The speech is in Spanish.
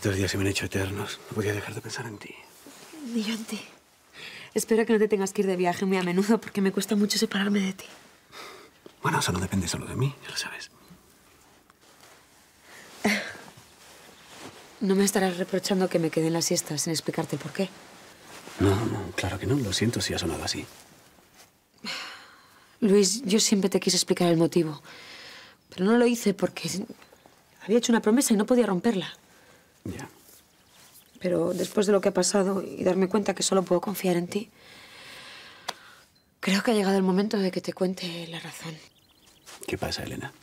Estos días se me han hecho eternos. No podía dejar de pensar en ti. Ni yo en ti. Espero que no te tengas que ir de viaje muy a menudo porque me cuesta mucho separarme de ti. Bueno, eso no depende solo de mí, ya lo sabes. No me estarás reprochando que me quede en la siesta sin explicarte el porqué. No, no, claro que no. Lo siento si ha sonado así. Luis, yo siempre te quise explicar el motivo. Pero no lo hice porque había hecho una promesa y no podía romperla. Ya. Pero después de lo que ha pasado y darme cuenta que solo puedo confiar en ti, creo que ha llegado el momento de que te cuente la razón. ¿Qué pasa, Elena?